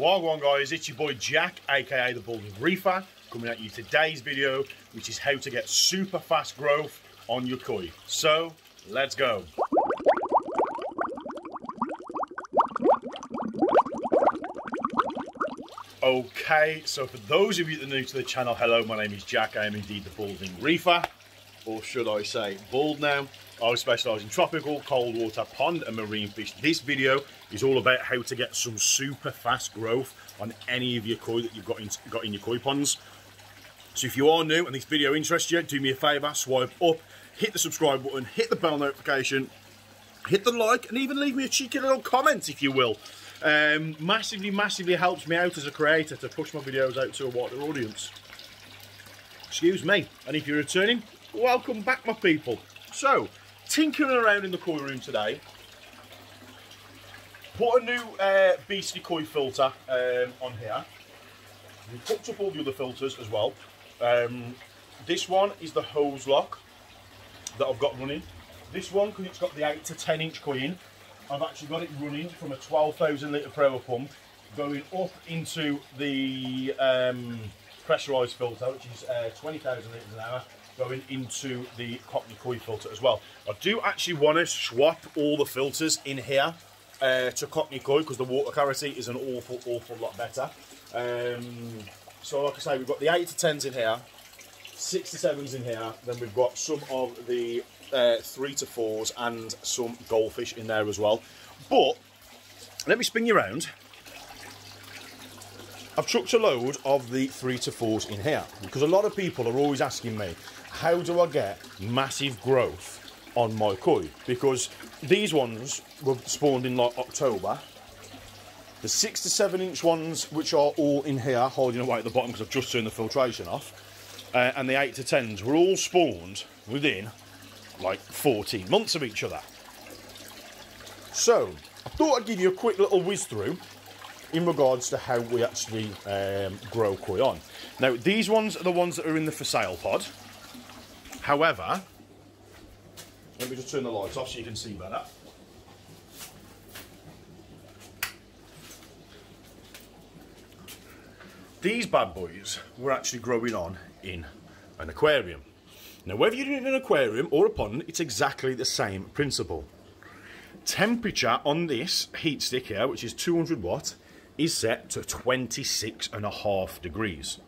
Wagwan guys, it's your boy Jack, aka The Balding Reefer, coming at you today's video, which is how to get super fast growth on your koi. So, let's go. Okay, so for those of you that are new to the channel, hello, my name is Jack. I am indeed The Balding Reefer, or should I say bald now. I specialise in tropical, cold water, pond and marine fish. This video is all about how to get some super fast growth on any of your koi that you've got in your koi ponds. So if you are new and this video interests you, do me a favour, swipe up, hit the subscribe button, hit the bell notification, hit the like, and even leave me a cheeky little comment if you will. Massively helps me out as a creator to push my videos out to a wider audience. Excuse me. And if you're returning, welcome back, my people. So, tinkering around in the koi room today, put a new Beastie koi filter on here. We hooked up all the other filters as well. This one is the hose lock that I've got running. This one, because it's got the 8 to 10 inch koi in, I've actually got it running from a 12,000 litre per hour pump going up into the pressurised filter, which is 20,000 litres an hour, going into the Cockney Coy filter as well. I do actually want to swap all the filters in here to Cockney Coy because the water clarity is an awful lot better. So like I say, we've got the 8 to 10s in here, 6 to 7s in here, then we've got some of the 3 to 4s and some goldfish in there as well. But let me spin you around. I've chucked a load of the 3 to 4s in here because a lot of people are always asking me, how do I get massive growth on my koi? Because these ones were spawned in like October. The 6 to 7 inch ones, which are all in here, holding away at the bottom because I've just turned the filtration off, and the 8 to 10s were all spawned within like 14 months of each other. So I thought I'd give you a quick little whiz through in regards to how we actually grow koi on. Now, these ones are the ones that are in the for sale pod. However, let me just turn the lights off so you can see better. These bad boys we're actually growing on in an aquarium. Now, whether you're doing an aquarium or a pond, it's exactly the same principle. Temperature on this heat stick here, which is 200 watt, is set to 26.5 degrees.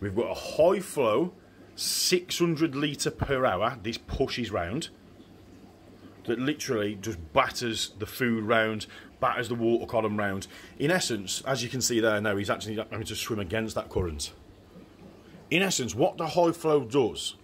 We've got a high flow, 600 litre per hour, this pushes round, that literally just batters the food round, batters the water column round. In essence, as you can see there now, he's actually having to swim against that current. In essence, what the high flow does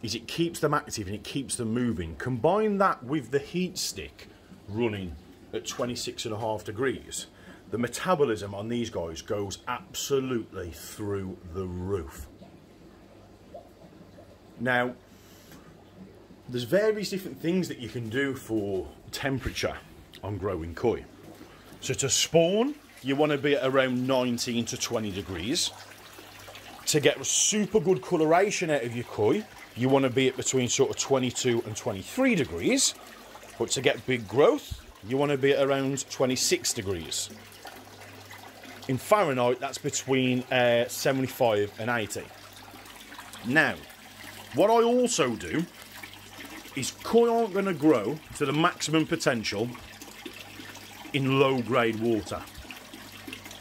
is it keeps them active and it keeps them moving. Combine that with the heat stick running at 26.5 degrees. The metabolism on these guys goes absolutely through the roof. Now, there's various different things that you can do for temperature on growing koi. So to spawn, you want to be at around 19 to 20 degrees. To get a super good coloration out of your koi, you want to be at between sort of 22 and 23 degrees. But to get big growth, you want to be at around 26 degrees. In Fahrenheit, that's between 75 and 80. Now, what I also do is koi aren't going to grow to the maximum potential in low-grade water.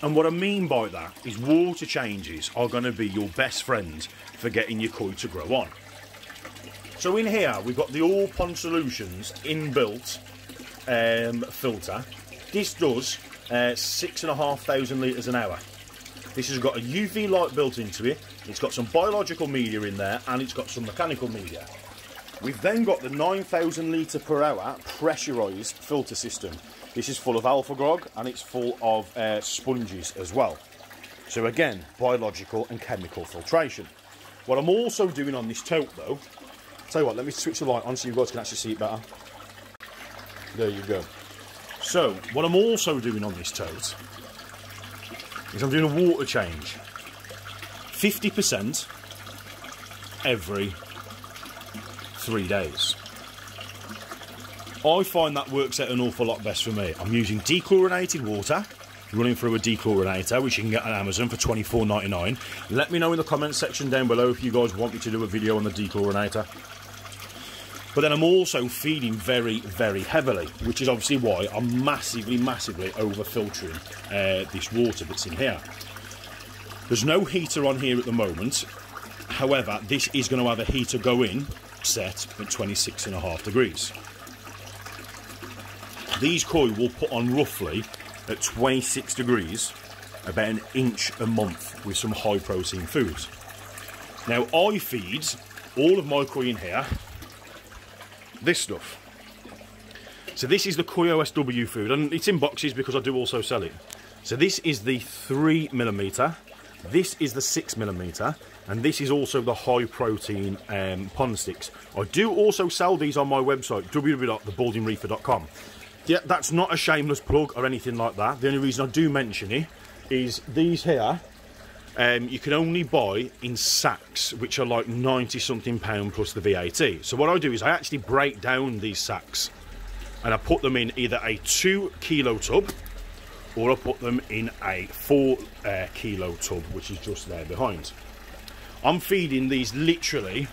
And what I mean by that is water changes are going to be your best friend for getting your koi to grow on. So in here, we've got the All Pond Solutions inbuilt filter. This does 6,500 litres an hour. This has got a UV light built into it, it's got some biological media in there, and it's got some mechanical media. We've then got the 9,000 litre per hour pressurised filter system. This is full of Alpha Grog and it's full of sponges as well. So again, biological and chemical filtration. What I'm also doing on this tote though, tell you what, let me switch the light on so you guys can actually see it better. There you go. So, what I'm also doing on this tote is I'm doing a water change. 50% every 3 days. I find that works out an awful lot best for me. I'm using dechlorinated water running through a dechlorinator, which you can get on Amazon for $24.99. Let me know in the comments section down below if you guys want me to do a video on the dechlorinator. But then I'm also feeding very, very heavily, which is obviously why I'm massively, massively over-filtering this water that's in here. There's no heater on here at the moment. However, this is going to have a heater go in, set at 26.5 degrees. These koi will put on roughly at 26 degrees, about an inch a month with some high protein foods. Now I feed all of my koi in here this stuff. So this is the Koi OSW food, and it's in boxes because I do also sell it. So this is the 3mm, this is the 6mm, and this is also the high protein pond sticks. I do also sell these on my website, www.thebaldingreefer.com. Yeah, that's not a shameless plug or anything like that. The only reason I do mention it is these here, you can only buy in sacks, which are like 90 something pound plus the VAT. So what I do is I actually break down these sacks and I put them in either a 2 kilo tub or I put them in a 4 kilo tub, which is just there behind. I'm feeding these literally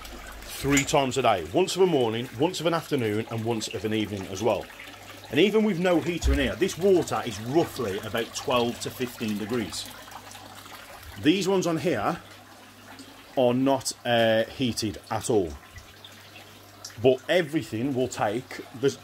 3 times a day, once of a morning, once of an afternoon, and once of an evening as well. And even with no heater in here, this water is roughly about 12 to 15 degrees. These ones on here are not heated at all. But everything will take the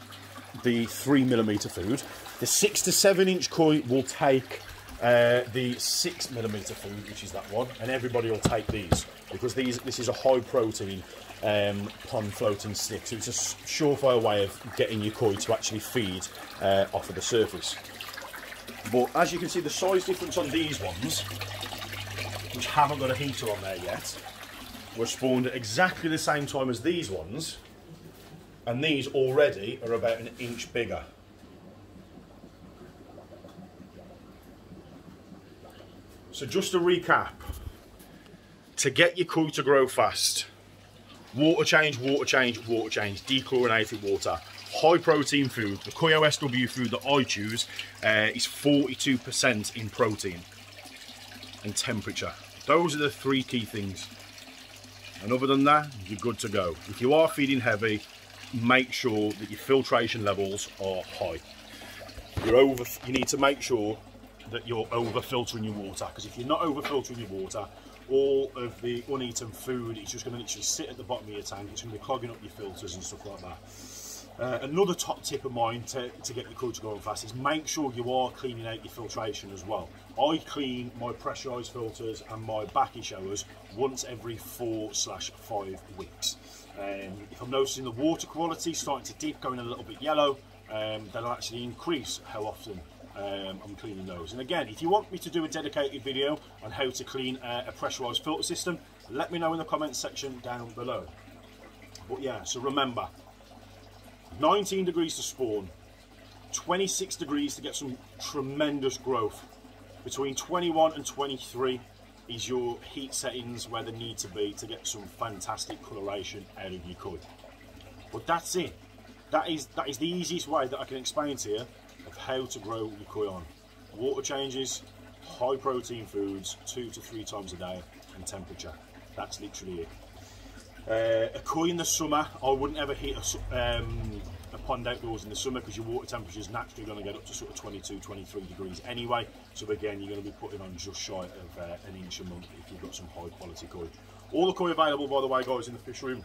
3mm food. The 6 to 7 inch koi will take the 6mm food, which is that one, and everybody will take these because this is a high protein pond floating stick, so it's a surefire way of getting your koi to actually feed off of the surface. But as you can see, the size difference on these ones, which haven't got a heater on there yet, were spawned at exactly the same time as these ones, and these already are about an inch bigger. So just to recap, to get your koi to grow fast, water change, water change, water change, dechlorinated water, high protein food. The Koi OSW food that I choose is 42% in protein and temperature. Those are the 3 key things. And other than that, you're good to go. If you are feeding heavy, make sure that your filtration levels are high. You need to make sure that you're over filtering your water, because if you're not over filtering your water, all of the uneaten food is just going to literally sit at the bottom of your tank. It's going to be clogging up your filters and stuff like that. Another top tip of mine to get your koi to go on fast is make sure you are cleaning out your filtration as well. I clean my pressurised filters and my backy showers once every 4/5 weeks. If I'm noticing the water quality starting to dip, going a little bit yellow, that'll actually increase how often I'm cleaning those. And again, if you want me to do a dedicated video on how to clean a pressurised filter system, let me know in the comments section down below. But yeah, so remember, 19 degrees to spawn, 26 degrees to get some tremendous growth. Between 21 and 23 is your heat settings where they need to be to get some fantastic coloration out of your koi. But that's it. That is the easiest way that I can explain to you of how to grow your koi on. Water changes, high protein foods, 2 to 3 times a day, and temperature. That's literally it. A koi in the summer, I wouldn't ever heat a pond outdoors in the summer, because your water temperature is naturally going to get up to sort of 22, 23 degrees anyway. So again, you're going to be putting on just shy of an inch a month if you've got some high quality koi. All the koi available, by the way, guys, in the fish room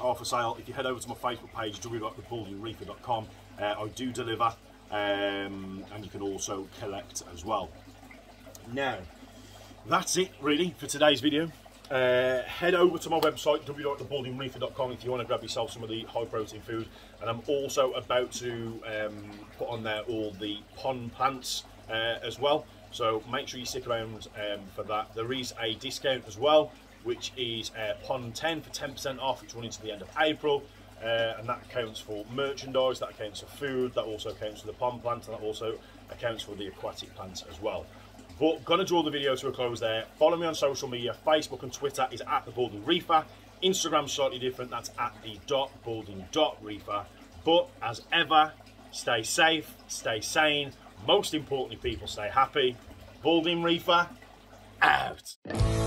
are for sale. If you head over to my Facebook page, www.thebaldingreefer.com, I do deliver, and you can also collect as well. Now, that's it really for today's video. Head over to my website, www.thebaldingreefer.com, if you want to grab yourself some of the high protein food. And I'm also about to put on there all the pond plants as well, so make sure you stick around for that. There is a discount as well, which is pond 10 for 10% off, which runs to the end of April, and that counts for merchandise, that counts for food, that also counts for the pond plants, and that also accounts for the aquatic plants as well. But going to draw the video to a close there. Follow me on social media. Facebook and Twitter is at The Balding Reefer. Instagram's slightly different. That's at the .balding.reefer. But as ever, stay safe, stay sane. Most importantly, people stay happy. Balding Reefer, out.